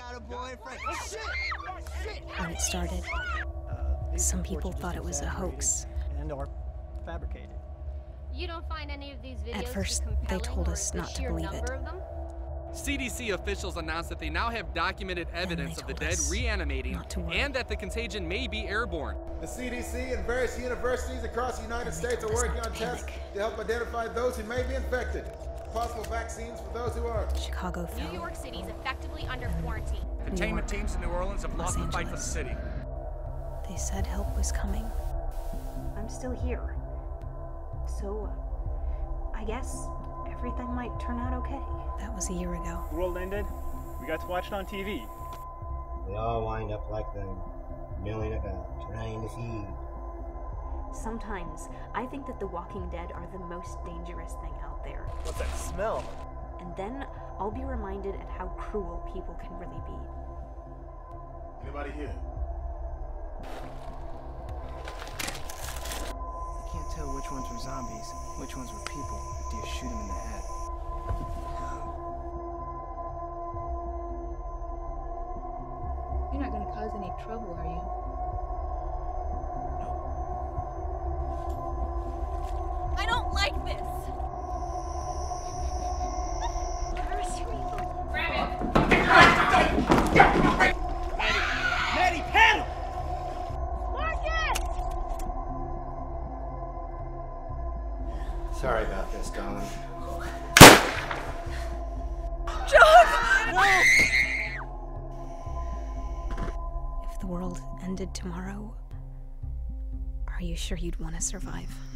got a boyfriend. Shit! When it started, some people thought it was a hoax. And are fabricated. You don't find any of these videos at first, they told us not to believe it. CDC officials announced that they now have documented evidence of the dead reanimating and that the contagion may be airborne. The CDC and various universities across the United States are working on tests to help identify those who may be infected. Possible vaccines for those who are. Chicago fell. New York City is effectively under quarantine. Containment teams in New Orleans have lost the fight for the city. They said help was coming. I'm still here. So, I guess everything might turn out okay. That was a year ago. The world ended. We got to watch it on TV. We all wind up like the million of us trying to feed. Sometimes, I think that The Walking Dead are the most dangerous thing out there. What's that smell? And then, I'll be reminded at how cruel people can really be. Anybody here? Can't tell which ones were zombies, which ones were people, do you shoot them in the head? You're not gonna cause any trouble, are you? No. I don't like this! Grab it! Maddie, paddle! Sorry about this, Colin. John! No! If the world ended tomorrow, are you sure you'd want to survive?